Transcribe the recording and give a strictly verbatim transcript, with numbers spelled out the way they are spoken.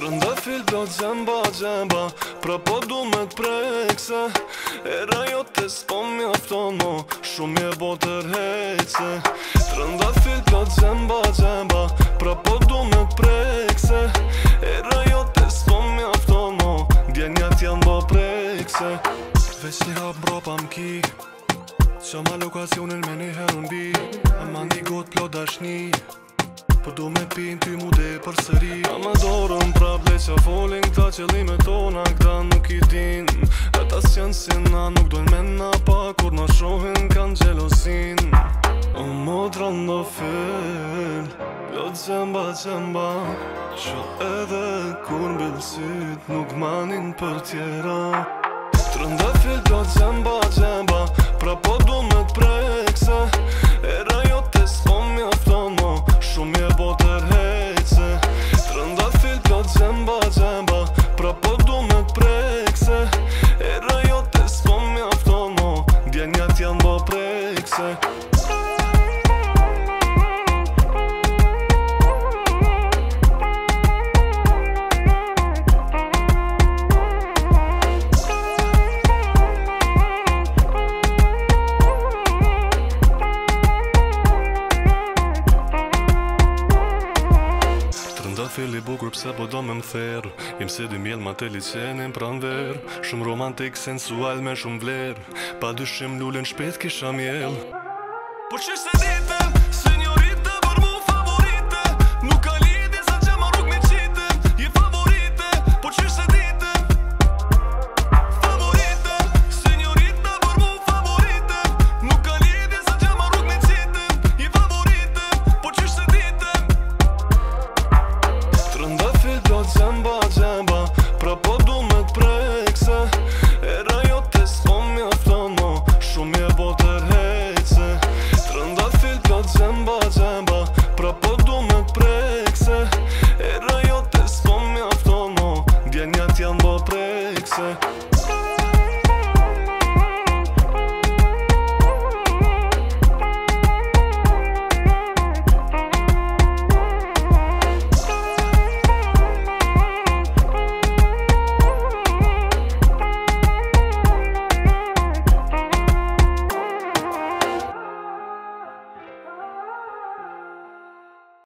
Rënda fil do gjemba, gjemba, pra po du me t'prekse. Era jo te s'po mjafton mo, shumë je bo tërhejtse. Rënda fil do gjemba, gjemba, pra po du me t'prekse. Era jo te s'po mjafton mo, djenjat janë bo prekse. Veç një hap mropa m'ki, qa ma lokacionin me një herun bi. Ama një got plot dashni, po du me pin ty mu de për sëri. Ama dorën prable qa folin këta qëllime tona, këta nuk i din. Ata s'janë si na, nuk dojnë men na pa, kur na shohin kanë gjelosin. O mot rëndofil, plot gjemba, gjemba, që edhe kur mbëllësit nuk manin për tjera. Rëndofil, plot gjemba, gjemba, pra po du me t'prekse. Era jo te s'po mjafton mo, shumë je bo tërhejtse. Rëndofil, plot gjemba, gjemba, pra po du me t'prekse. Era jo te s'po mjafton mo, djenjat janë bo prekse. Fili bukur pse po do me m'ther, jem se dy mjel ma te licenin pranver. Shumë romantik, sensual me shumë vler, pa dyshim lullin shpet kisha mjel. Por që se dite, senjorite, për mu favorite, nuk ka lidi sa që ma rrug me qite. Je favorite, por që se dite, favorite, senjorite, për mu favorite, nuk ka lidi sa që ma rrug me qite. Je favorite, por që se dite. Rëndofil, plot gjemba, gjemba, pra po du me t'prekse. Era jo te s'po mjafton mo, shumë je bo tërhejtse. Rëndofil, plot gjemba, gjemba, pra po du me t'prekse. Era jo te s'po mjafton mo, djenjat janë bo prekse.